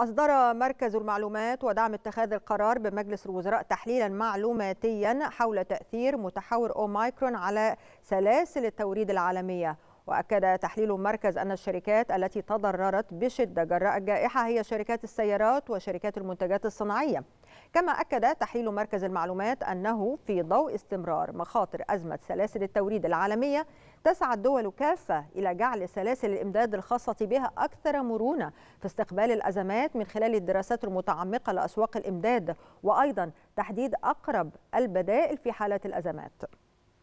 أصدر مركز المعلومات ودعم اتخاذ القرار بمجلس الوزراء تحليلا معلوماتيا حول تأثير متحور أوميكرون على سلاسل التوريد العالمية. وأكد تحليل المركز أن الشركات التي تضررت بشدة جراء الجائحة هي شركات السيارات وشركات المنتجات الصناعية. كما أكد تحليل مركز المعلومات أنه في ضوء استمرار مخاطر أزمة سلاسل التوريد العالمية تسعى الدول كافة إلى جعل سلاسل الإمداد الخاصة بها أكثر مرونة في استقبال الأزمات من خلال الدراسات المتعمقة لأسواق الإمداد، وأيضا تحديد أقرب البدائل في حالة الأزمات.